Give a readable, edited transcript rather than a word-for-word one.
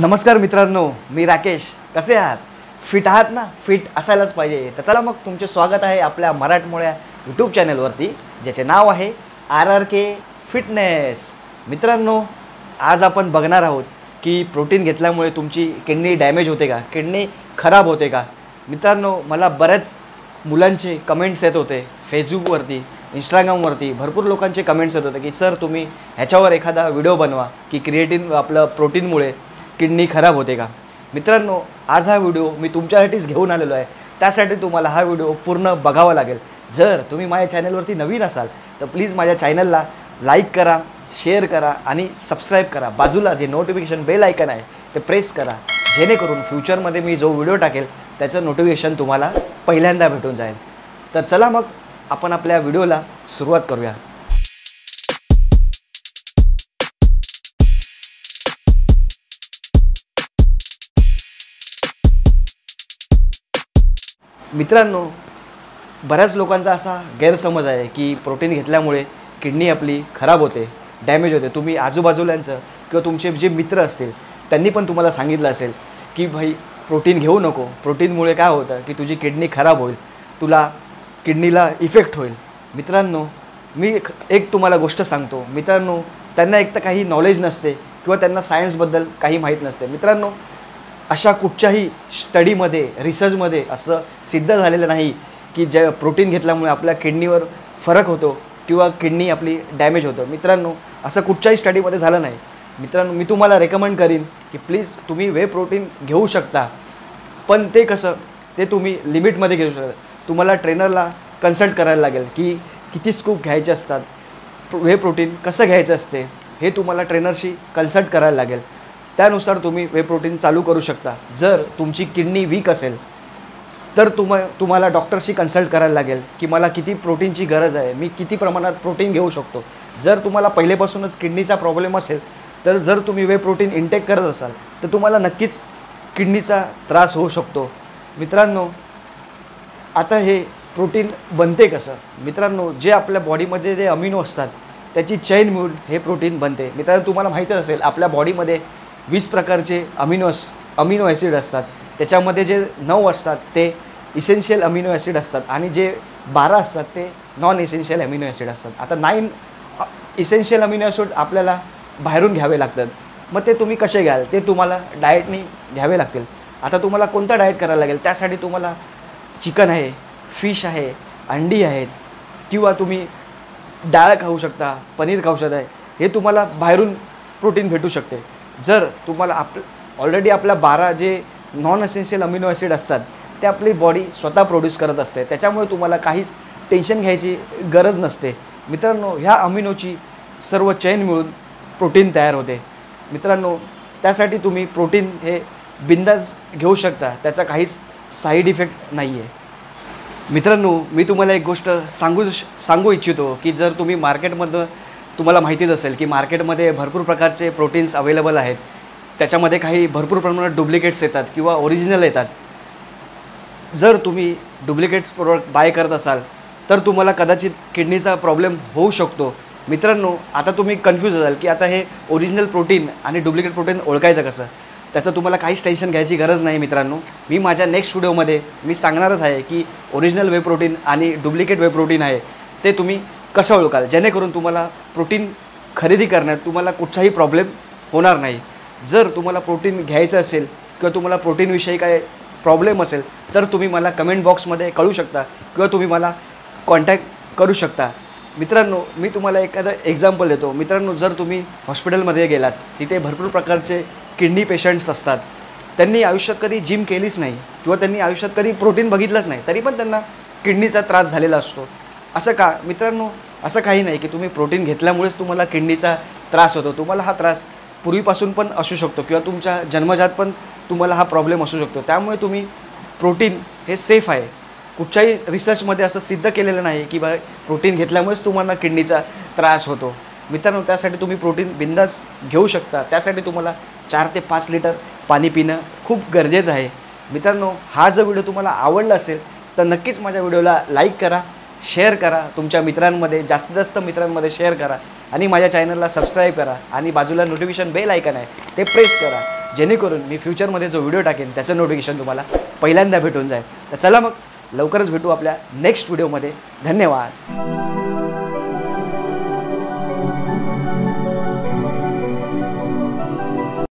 नमस्कार मित्रांनो, मी राकेश. कसे आहात? फिट आहात ना? फिट असायलाच पाहिजे. तर चला मग तुमचे स्वागत आहे आपल्या मराठमोळ्या यूट्यूब चॅनलवरती, ज्याचे नाव आहे RRK फिटनेस. मित्रांनो, आज आपण बघणार आहोत की प्रोटीन घेतल्यामुळे तुमची किडनी डॅमेज होते का, किडनी खराब होते का. मित्रांनो, मला बऱ्याच मुलांचे कमेंट्स येत होते, फेसबुकवरती, इंस्टाग्रामवरती भरपूर लोकांचे कमेंट्स येत होते की सर तुम्ही ह्याच्यावर एखादा व्हिडिओ बनवा की क्रिएटिन आपलं प्रोटीनमुळे किडनी खराब होते का. मित्रांनो, आज हा व्हिडिओ मी तुमच्यासाठीच घेऊन आलेलो आहे. त्यासाठी तुम्हाला हा व्हिडिओ पूर्ण बघावा लागेल. जर तुम्ही माझ्या चॅनलवरती नवीन असाल तर प्लीज माझ्या चॅनलला लाईक करा, शेअर करा आणि सबस्क्राईब करा. बाजूला जे नोटिफिकेशन बेल आयकन आहे ते प्रेस करा, जेणेकरून फ्युचरमध्ये मी जो व्हिडिओ टाकेल त्याचं नोटिफिकेशन तुम्हाला पहिल्यांदा भेटून जाईल. तर चला मग आपण आपल्या व्हिडिओला सुरुवात करूया. मित्रांनो, बऱ्याच लोकांचा असा गैरसमज आहे की प्रोटीन घेतल्यामुळे किडनी आपली खराब होते, डॅमेज होते. तुम्ही आजूबाजूल्यांचं किंवा तुमचे जे मित्र असतील त्यांनी पण तुम्हाला सांगितलं असेल की भाई प्रोटीन घेऊ नको, प्रोटीनमुळे काय होतं की तुझी किडनी खराब होईल, तुला किडनीला इफेक्ट होईल. मित्रांनो, मी एक तुम्हाला गोष्ट सांगतो. मित्रांनो, त्यांना एक तर काही नॉलेज नसते किंवा त्यांना सायन्सबद्दल काही माहीत नसते. मित्रांनो, अशा कुठच्याही स्टडीमध्ये, रिसर्चमध्ये असं सिद्ध झालेलं नाही की जे प्रोटीन घेतल्यामुळे आपल्या किडनीवर फरक होतो किंवा किडनी आपली डॅमेज होतं. मित्रांनो, असं कुठच्याही स्टडीमध्ये झालं नाही. मित्रांनो, मी तुम्हाला रेकमेंड करीन की प्लीज तुम्ही वे प्रोटीन घेऊ शकता, पण ते कसं, ते तुम्ही लिमिटमध्ये घेऊ शकता. तुम्हाला ट्रेनरला कन्सल्ट करायला लागेल की किती स्कूप घ्यायचे असतात, वे प्रोटीन कसं घ्यायचं असते, हे तुम्हाला ट्रेनरशी कन्सल्ट करायला लागेल. त्यानुसार तुम्ही वे प्रोटीन चालू करू शकता. जर तुमची किडनी वीक असेल तर तुम्हाला डॉक्टरशी कन्सल्ट करायला लागेल की मला किती प्रोटीनची गरज आहे, मी किती प्रमाणात प्रोटीन घेऊ शकतो. जर तुम्हाला पहिलेपासूनच किडनीचा प्रॉब्लेम असेल तर जर तुम्ही वे प्रोटीन इंटेक करत असाल तर तुम्हाला नक्कीच किडनीचा त्रास होऊ शकतो. मित्रांनो, आता हे प्रोटीन बनते कसं? मित्रांनो, जे आपल्या बॉडीमध्ये जे अमिनो असतात त्याची चैन मिळून हे प्रोटीन बनते. मित्रांनो, तुम्हाला माहीतच असेल आपल्या बॉडीमध्ये 20 प्रकारचे अमिनो ॲसिड असतात. त्याच्यामध्ये जे 9 असतात ते इसेन्शियल अमिनो ॲसिड असतात आणि जे 12 असतात ते नॉन इसेन्शियल अमिनो ॲसिड असतात. आता 9 इसेन्शियल अमिनो ॲसिड आपल्याला बाहेरून घ्यावे लागतात. मग ते तुम्ही कसे घ्याल, ते तुम्हाला डाएटनी घ्यावे लागतील. आता तुम्हाला कोणता डाएट करायला लागेल, त्यासाठी तुम्हाला चिकन आहे, फिश आहे, अंडी आहेत, किंवा तुम्ही डाळ खाऊ शकता, पनीर खाऊ शकता. हे तुम्हाला बाहेरून प्रोटीन भेटू शकते. जर तुम्हाला ऑलरेडी आपल्या 12 जे नॉन एसेन्शियल अमिनो ॲसिड असतात ते आपली बॉडी स्वतः प्रोड्यूस करत असते, त्याच्यामुळे तुम्हाला काहीच टेन्शन घ्यायची गरज नसते. मित्रांनो, ह्या अमिनोची सर्व चैन मिळून प्रोटीन तयार होते. मित्रांनो, त्यासाठी तुम्ही प्रोटीन हे बिंदास घेऊ शकता, त्याचा काहीच साईड इफेक्ट नाही आहे. मित्रांनो, मी तुम्हाला एक गोष्ट सांगू इच्छितो की जर तुम्ही मार्केटमधून, तुम्हाला माहितीच असेल की मार्केटमध्ये भरपूर प्रकारचे प्रोटीन्स अवेलेबल आहेत. त्याच्यामध्ये काही भरपूर प्रमाणात डुप्लिकेट्स येतात किंवा ओरिजिनल येतात. जर तुम्ही डुप्लिकेट्स प्रोडक्ट बाय करत असाल तर तुम्हाला कदाचित किडनीचा प्रॉब्लेम होऊ शकतो. मित्रांनो, आता तुम्ही कन्फ्यूज असाल की आता हे ओरिजिनल प्रोटीन आणि डुप्लिकेट प्रोटीन ओळखायचं कसं, त्याचं तुम्हाला काहीच टेन्शन घ्यायची गरज नाही. मित्रांनो, मी माझ्या नेक्स्ट व्हिडिओमध्ये मी सांगणारच आहे की ओरिजिनल वे प्रोटीन आणि डुप्लिकेट वे प्रोटीन आहे ते तुम्ही कसं ओळखाल, जेणेकरून तुम्हाला प्रोटीन खरेदी करण्यात तुम्हाला कुठचाही प्रॉब्लेम होणार नाही. जर तुम्हाला प्रोटीन घ्यायचं असेल किंवा तुम्हाला प्रोटीनविषयी काय प्रॉब्लेम असेल तर तुम्ही मला कमेंट बॉक्समध्ये कळू शकता किंवा तुम्ही मला कॉन्टॅक्ट करू शकता. मित्रांनो, मी तुम्हाला एखादं एक्झाम्पल देतो. मित्रांनो, जर तुम्ही हॉस्पिटलमध्ये गेलात, तिथे भरपूर प्रकारचे किडनी पेशंट्स असतात. त्यांनी आयुष्यात कधी जिम केलीच नाही किंवा त्यांनी आयुष्यात कधी प्रोटीन बघितलंच नाही, तरी पण त्यांना किडनीचा त्रास झालेला असतो. असं का? मित्रांनो, असं काही नाही की तुम्ही प्रोटीन घेतल्यामुळेच तुम्हाला किडनीचा त्रास होतो. तुम्हाला हा त्रास पूर्वीपासून पण असू शकतो किंवा तुमच्या जन्मजात पण तुम्हाला हा प्रॉब्लेम असू शकतो. त्यामुळे तुम्ही प्रोटीन हे सेफ आहे. कुठच्याही रिसर्चमध्ये असं सिद्ध केलेलं नाही की बा प्रोटीन घेतल्यामुळेच तुम्हाला किडनीचा त्रास होतो. मित्रांनो, त्यासाठी तुम्ही प्रोटीन बिंदास घेऊ शकता. त्यासाठी तुम्हाला 4 ते 5 लिटर पाणी पिणं खूप गरजेचं आहे. मित्रांनो, हा जर व्हिडिओ तुम्हाला आवडला असेल तर नक्कीच माझ्या व्हिडिओला लाईक करा, शेअर करा, तुमच्या मित्रांमध्ये, जास्तीत जास्त मित्रांमध्ये शेअर करा आणि माझ्या चॅनलला सबस्क्राईब करा आणि बाजूला नोटिफिकेशन बेल आयकन आहे ते प्रेस करा. जेणेकरून मी फ्यूचरमध्ये जो व्हिडिओ टाकेन त्याचं नोटिफिकेशन तुम्हाला पहिल्यांदा भेटून जाईल। तर चला मग लवकरच भेटू आपल्या नेक्स्ट व्हिडिओमध्ये। धन्यवाद।